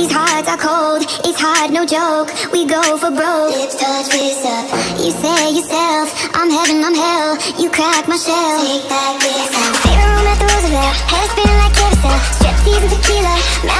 These hearts are cold, it's hard, no joke. We go for broke. Lips touch, wrists up. You say yourself, I'm heaven, I'm hell. You crack my shell. Take back this. Favorite room at the Roosevelt. Head spinning like carousel. Strip tease and tequila.